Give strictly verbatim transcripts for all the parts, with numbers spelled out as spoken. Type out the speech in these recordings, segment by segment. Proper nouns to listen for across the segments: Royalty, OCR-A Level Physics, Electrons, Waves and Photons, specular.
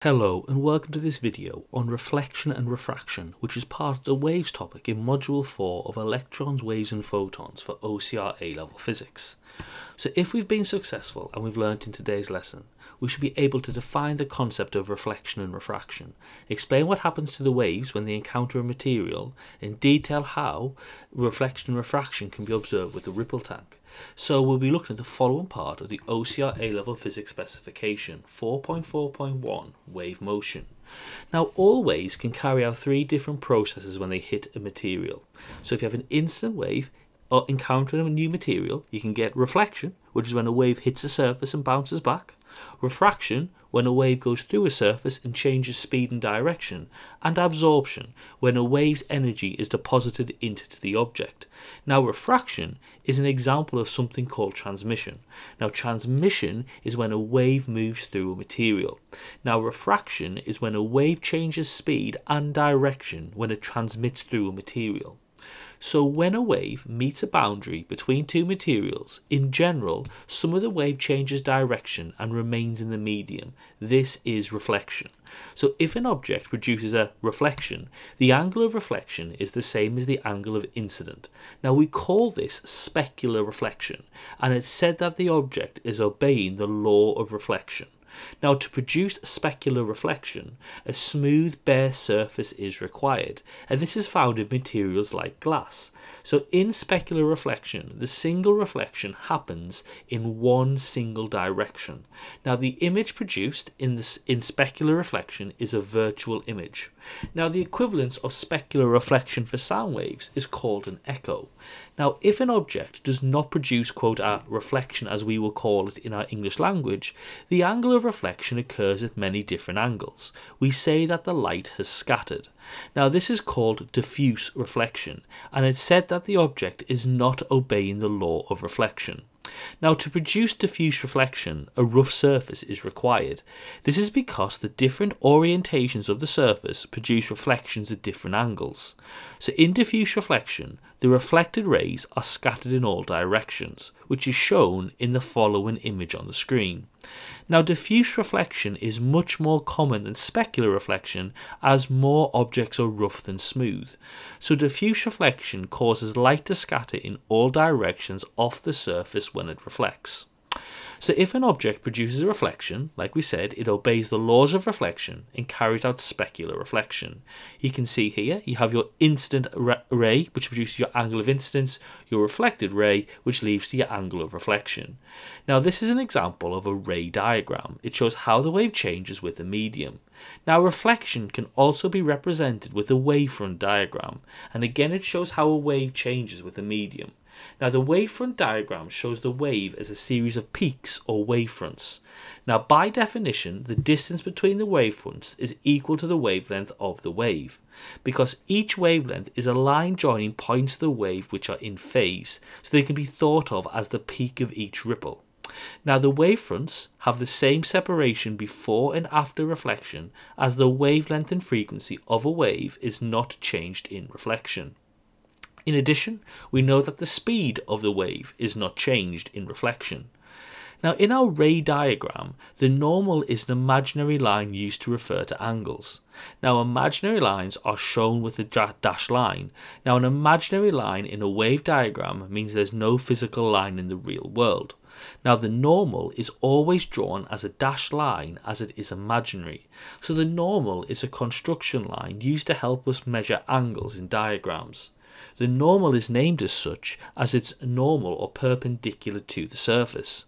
Hello and welcome to this video on reflection and refraction, which is part of the waves topic in module four of Electrons, Waves and Photons for O C R A Level Physics. So if we've been successful and we've learnt in today's lesson, we should be able to define the concept of reflection and refraction, explain what happens to the waves when they encounter a material, and detail how reflection and refraction can be observed with the ripple tank. So we'll be looking at the following part of the O C R A Level Physics specification, four point four point one, Wave Motion. Now, all waves can carry out three different processes when they hit a material. So if you have an incident wave or encountering a new material, you can get reflection, which is when a wave hits a surface and bounces back, refraction, when a wave goes through a surface and changes speed and direction, and absorption, when a wave's energy is deposited into the object. Now, refraction is an example of something called transmission. Now, transmission is when a wave moves through a material. Now, refraction is when a wave changes speed and direction when it transmits through a material. So when a wave meets a boundary between two materials, in general, some of the wave changes direction and remains in the medium. This is reflection. So if an object produces a reflection, the angle of reflection is the same as the angle of incident. Now, we call this specular reflection, and it's said that the object is obeying the law of reflection. Now, to produce specular reflection, a smooth, bare surface is required, and this is found in materials like glass. So in specular reflection, the single reflection happens in one single direction. Now, the image produced in, this, in specular reflection is a virtual image. Now, the equivalence of specular reflection for sound waves is called an echo. Now, if an object does not produce, quote, a reflection as we will call it in our English language, the angle of reflection occurs at many different angles. We say that the light has scattered. Now, this is called diffuse reflection, and it's said that the object is not obeying the law of reflection. Now, to produce diffuse reflection, a rough surface is required. This is because the different orientations of the surface produce reflections at different angles. So in diffuse reflection, the reflected rays are scattered in all directions, which is shown in the following image on the screen. Now, diffuse reflection is much more common than specular reflection, as more objects are rough than smooth. So diffuse reflection causes light to scatter in all directions off the surface when it reflects. So if an object produces a reflection, like we said, it obeys the laws of reflection and carries out specular reflection. You can see here you have your incident ray, which produces your angle of incidence, your reflected ray, which leads to your angle of reflection. Now, this is an example of a ray diagram. It shows how the wave changes with the medium. Now, reflection can also be represented with a wavefront diagram, and again it shows how a wave changes with the medium. Now, the wavefront diagram shows the wave as a series of peaks or wavefronts. Now, by definition, the distance between the wavefronts is equal to the wavelength of the wave, because each wavelength is a line joining points of the wave which are in phase, so they can be thought of as the peak of each ripple. Now, the wavefronts have the same separation before and after reflection, as the wavelength and frequency of a wave is not changed in reflection. In addition, we know that the speed of the wave is not changed in reflection. Now, in our ray diagram, the normal is an imaginary line used to refer to angles. Now, imaginary lines are shown with a dashed line. Now, an imaginary line in a wave diagram means there's no physical line in the real world. Now, the normal is always drawn as a dashed line as it is imaginary. So the normal is a construction line used to help us measure angles in diagrams. The normal is named as such as it's normal or perpendicular to the surface.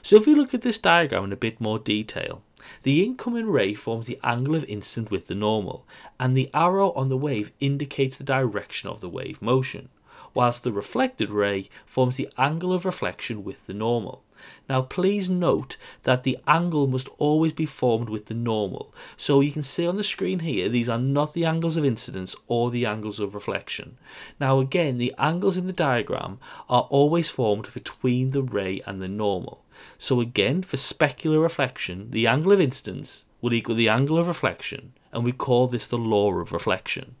So if we look at this diagram in a bit more detail, the incoming ray forms the angle of incidence with the normal, and the arrow on the wave indicates the direction of the wave motion, whilst the reflected ray forms the angle of reflection with the normal. Now, please note that the angle must always be formed with the normal. So you can see on the screen here, these are not the angles of incidence or the angles of reflection. Now, again, the angles in the diagram are always formed between the ray and the normal. So again, for specular reflection, the angle of incidence will equal the angle of reflection, and we call this the law of reflection.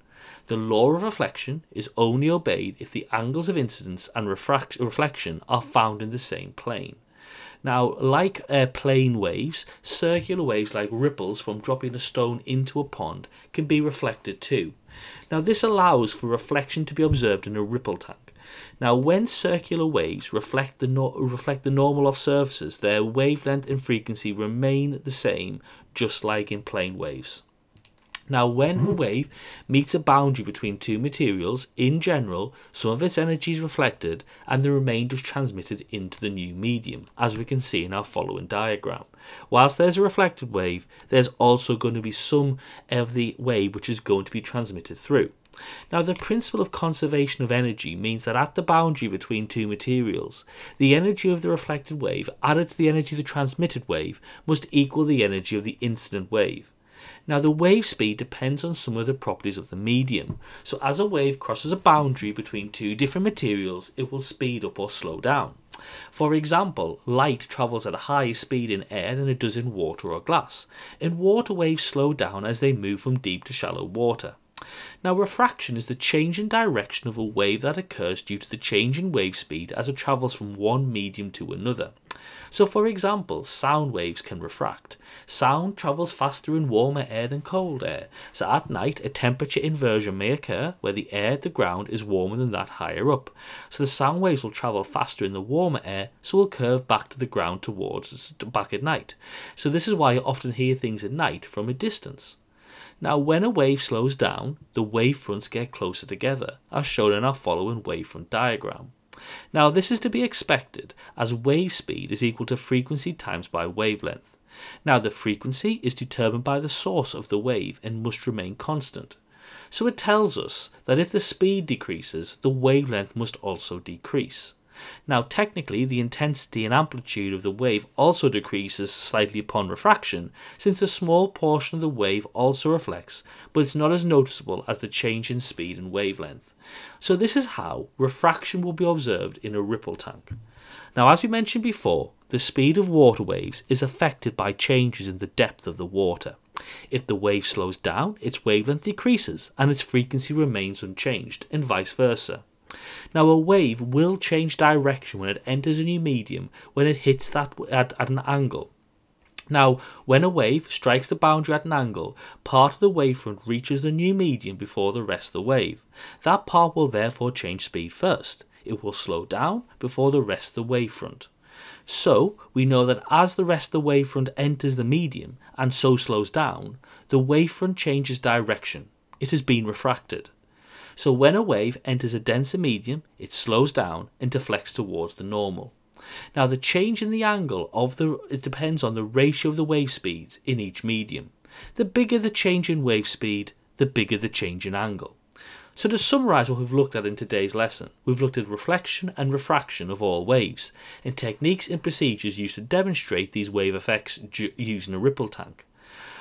The law of reflection is only obeyed if the angles of incidence and refraction are found in the same plane. Now, like uh, plane waves, circular waves like ripples from dropping a stone into a pond can be reflected too. Now, this allows for reflection to be observed in a ripple tank. Now, when circular waves reflect the, no reflect the normal of surfaces, their wavelength and frequency remain the same, just like in plane waves. Now, when a wave meets a boundary between two materials, in general, some of its energy is reflected and the remainder is transmitted into the new medium, as we can see in our following diagram. Whilst there's a reflected wave, there's also going to be some of the wave which is going to be transmitted through. Now, the principle of conservation of energy means that at the boundary between two materials, the energy of the reflected wave added to the energy of the transmitted wave must equal the energy of the incident wave. Now, the wave speed depends on some of the properties of the medium. So as a wave crosses a boundary between two different materials, it will speed up or slow down. For example, light travels at a higher speed in air than it does in water or glass. In water, waves slow down as they move from deep to shallow water. Now, refraction is the change in direction of a wave that occurs due to the change in wave speed as it travels from one medium to another. So, for example, sound waves can refract. Sound travels faster in warmer air than cold air. So at night, a temperature inversion may occur where the air at the ground is warmer than that higher up. So the sound waves will travel faster in the warmer air, so will curve back to the ground towards back at night. So this is why you often hear things at night from a distance. Now, when a wave slows down, the wave fronts get closer together, as shown in our following wavefront diagram. Now, this is to be expected, as wave speed is equal to frequency times by wavelength. Now, the frequency is determined by the source of the wave and must remain constant. So it tells us that if the speed decreases, the wavelength must also decrease. Now, technically, the intensity and amplitude of the wave also decreases slightly upon refraction, since a small portion of the wave also reflects, but it's not as noticeable as the change in speed and wavelength. So this is how refraction will be observed in a ripple tank. Now, as we mentioned before, the speed of water waves is affected by changes in the depth of the water. If the wave slows down, its wavelength decreases and its frequency remains unchanged, and vice versa. Now, a wave will change direction when it enters a new medium when it hits that at, at an angle. Now, when a wave strikes the boundary at an angle, part of the wavefront reaches the new medium before the rest of the wave. That part will therefore change speed first. It will slow down before the rest of the wavefront. So, we know that as the rest of the wavefront enters the medium, and so slows down, the wavefront changes direction. It has been refracted. So when a wave enters a denser medium, it slows down and deflects towards the normal. Now, the change in the angle of the it depends on the ratio of the wave speeds in each medium. The bigger the change in wave speed, the bigger the change in angle. So to summarise what we've looked at in today's lesson, we've looked at reflection and refraction of all waves, and techniques and procedures used to demonstrate these wave effects using a ripple tank.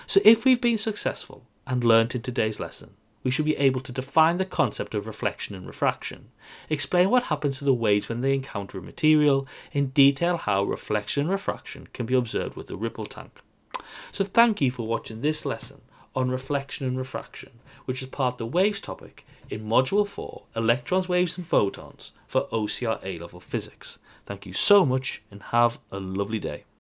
So if we've been successful and learnt in today's lesson, we should be able to define the concept of reflection and refraction, explain what happens to the waves when they encounter a material, and detail how reflection and refraction can be observed with a ripple tank. So thank you for watching this lesson on reflection and refraction, which is part of the waves topic in Module four, Electrons, Waves and Photons for O C R A Level Physics. Thank you so much and have a lovely day.